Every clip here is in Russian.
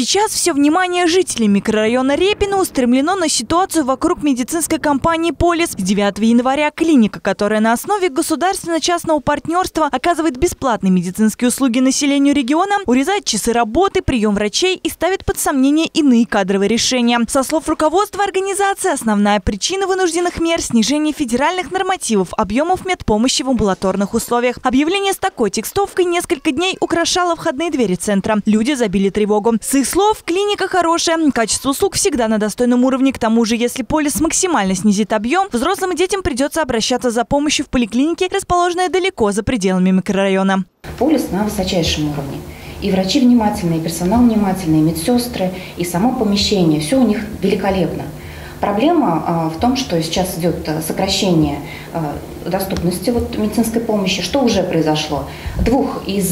Сейчас все внимание жителей микрорайона Репино устремлено на ситуацию вокруг медицинской компании «Полис». С 9 января клиника, которая на основе государственно-частного партнерства оказывает бесплатные медицинские услуги населению региона, урезает часы работы, прием врачей и ставит под сомнение иные кадровые решения. Со слов руководства организации, основная причина вынужденных мер – снижение федеральных нормативов объемов медпомощи в амбулаторных условиях. Объявление с такой текстовкой несколько дней украшало входные двери центра. Люди забили тревогу. С их слов, клиника хорошая, качество услуг всегда на достойном уровне. К тому же, если «Полис» максимально снизит объем, взрослым и детям придется обращаться за помощью в поликлинике, расположенной далеко за пределами микрорайона. «Полис» на высочайшем уровне. И врачи внимательные, и персонал внимательный, и медсестры, и само помещение. Все у них великолепно. Проблема в том, что сейчас идет сокращение доступности медицинской помощи, что уже произошло. Двух из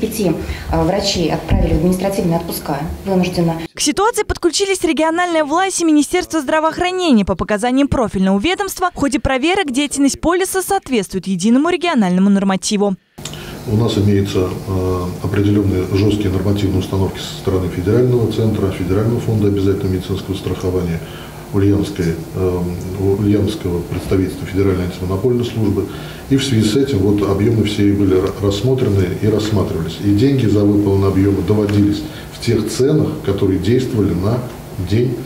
пяти врачей отправили в административные отпуска вынужденно. К ситуации подключились региональная власть и Министерство здравоохранения. По показаниям профильного ведомства, в ходе проверок деятельность «Полиса» соответствует единому региональному нормативу. У нас имеются определенные жесткие нормативные установки со стороны федерального центра, федерального фонда обязательного медицинского страхования, Ульяновского представительства Федеральной антимонопольной службы. И в связи с этим вот объемы все были рассмотрены и рассматривались. И деньги за выполненные объемы доводились в тех ценах, которые действовали на день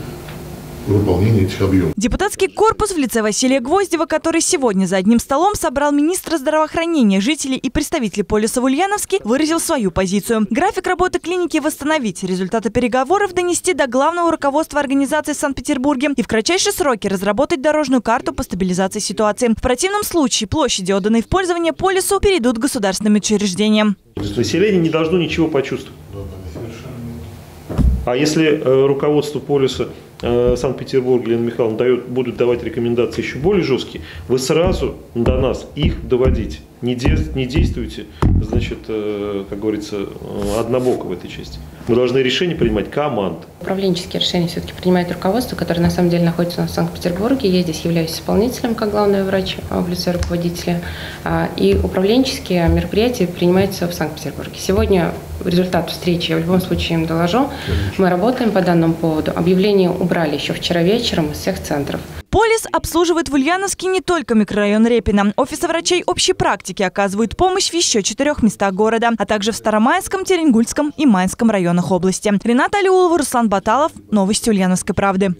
выполнения этих объемов. Депутатский корпус в лице Василия Гвоздева, который сегодня за одним столом собрал министра здравоохранения, жителей и представителей «Полиса» в Ульяновске, выразил свою позицию. График работы клиники восстановить, результаты переговоров донести до главного руководства организации в Санкт-Петербурге и в кратчайшие сроки разработать дорожную карту по стабилизации ситуации. В противном случае площади, отданные в пользование «Полису», перейдут к государственным учреждениям. Население не должно ничего почувствовать. А если руководство «Полиса» Санкт-Петербурга, Лена Михайловна, будут давать рекомендации еще более жесткие, вы сразу до нас их доводите. Не действуйте, значит, как говорится, однобоко в этой части. Мы должны решения принимать команд. Управленческие решения все-таки принимает руководство, которое на самом деле находится у нас в Санкт-Петербурге. Я здесь являюсь исполнителем, как главный врач в лице руководителя. И управленческие мероприятия принимаются в Санкт-Петербурге. Сегодня результат встречи я в любом случае им доложу. Мы работаем по данному поводу. Объявление убрали еще вчера вечером из всех центров. «Полис» обслуживает в Ульяновске не только микрорайон Репино. Офисы врачей общей практики оказывают помощь в еще 4 местах города, а также в Старомайском, Тереньгульском и Майском районах области. Рената Алиулова, Руслан Баталов. Новости «Ульяновской правды».